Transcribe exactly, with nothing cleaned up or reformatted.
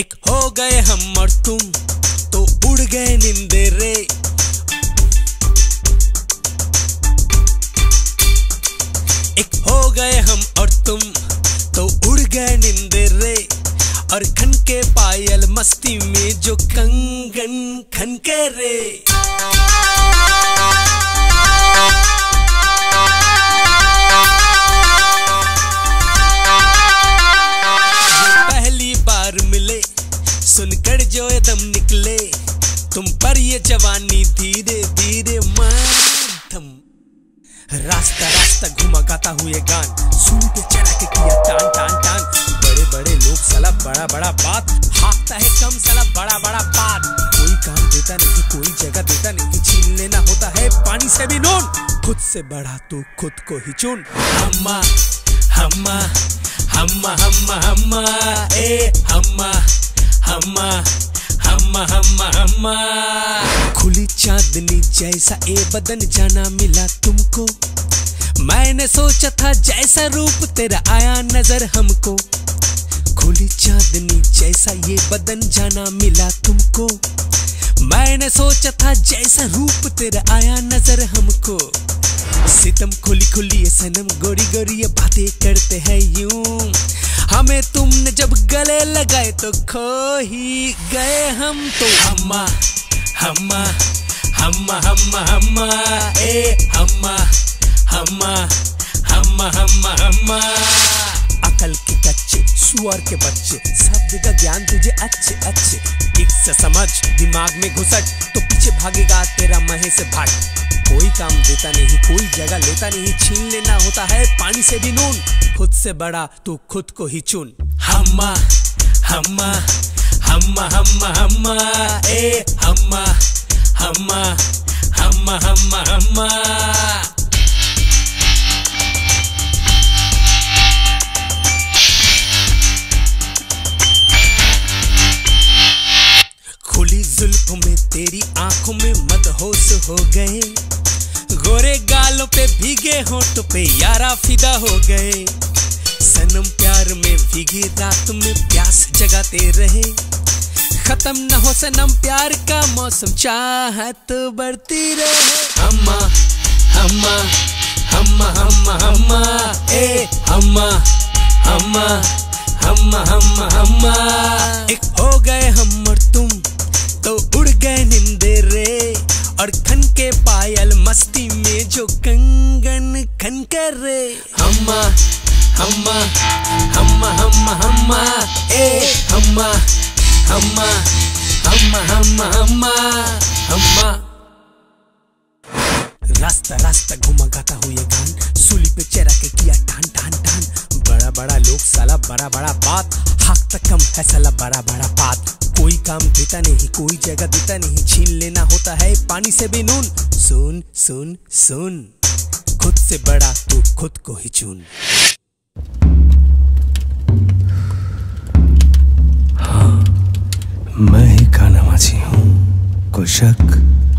एक हो गए हम और तुम तो उड़ गए निंदे रे। एक हो गए हम और तुम तो उड़ गए निंदे रे। और खन के पायल मस्ती में जो कंगन खन के रे। सुनकर जो दम निकले तुम पर ये जवानी, धीरे धीरे माधम रास्ता रास्ता घुमा गाता हुए गान। सुन पे चढ़ा के किया टान टान टान। बड़े बड़े लोग साला बड़ा बड़ा बात, हाँकता है कम साला बड़ा बड़ा बात। कोई काम देता नहीं, कोई जगह देता नहीं, छीन लेना होता है पानी से भी नून। खुद से बढ़ा तो खुद को ही चुन। हम्मा हम्मा हम्मा हम्मा हम्मा ए हम्मा हम्मा हम्मा हम्मा हम्मा। खुली चांदनी जैसा ए बदन जाना मिला तुमको। मैंने सोचा था जैसा रूप तेरा आया नजर हमको। खुली चांदनी जैसा ये बदन जाना मिला तुमको। मैंने सोचा था जैसा रूप तेरा आया नजर हमको। सितम खुली खुली ये सनम, गोरी गोरी ये बातें करते हैं यूं। हमें तुमने जब गले लगाए तो खो ही गए हम तो। हम्मा हम्मा हम्मा हम्मा हम्मा ए हम्मा हम्मा हम्मा हम्मा हम्मा। अकल के कच्चे सुअर के बच्चे, शब्द का ज्ञान तुझे अच्छे अच्छे। ठीक से समझ दिमाग में घुसट तो पीछे भागेगा तेरा महे से भाग। कोई काम देता नहीं, कोई जगह लेता नहीं, छीन लेना होता है पानी से भी नून। खुद से बड़ा तू खुद को ही चुन। हम्मा हम्मा हम्मा हम्मा हम्मा ए हम्मा हम्मा हम्मा हम्मा हम्मा। खुली जुल्फों में तेरी आंखों में मदहोश हो गए। गोरे गालों पे भीगे होंठों पे यारा फिदा हो गए। सनम प्यार में भीगी रात में प्यास जगाते रहे। खत्म न हो सनम प्यार का मौसम, चाहत बढ़ती रहे। हम्मा हम्मा हम्मा हम्मा हम्मा ए हम्मा हम्मा हम्मा हम्मा हम्मा। एक हो गए हम और तुम तो उड़ गए निंदे रे। और खन के पायल मस्ती में जो कंगन खन कर रे। हम्मा हम्मा हम्मा हम्मा हम्मा ए हम्मा हम्मा हम्मा हम्मा हम्मा हम्मा। रास्ता रास्ता घुमा गाता हुए गान। सूली पे चढ़ा के किया टान टान टान। बड़ा बड़ा लोग साला बड़ा बड़ा बात, हक तक कम है साला बड़ा बड़ा बात। कोई काम देता नहीं, कोई जगह देता नहीं, छीन लेना होता है पानी से भी नून। सुन सुन सुन, खुद से बड़ा तू खुद को ही चुन। हाँ, मैं ही कानामाची हूँ। कोई शक?